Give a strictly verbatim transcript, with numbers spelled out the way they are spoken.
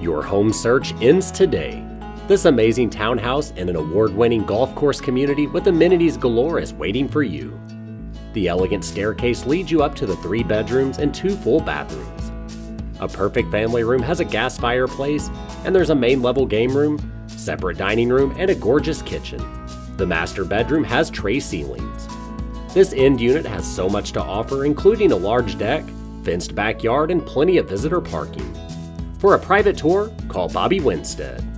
Your home search ends today. This amazing townhouse and an award-winning golf course community with amenities galore is waiting for you. The elegant staircase leads you up to the three bedrooms and two full bathrooms. A perfect family room has a gas fireplace, and there's a main level game room, separate dining room, and a gorgeous kitchen. The master bedroom has tray ceilings. This end unit has so much to offer, including a large deck, fenced backyard, and plenty of visitor parking. For a private tour, call Bobby Winstead.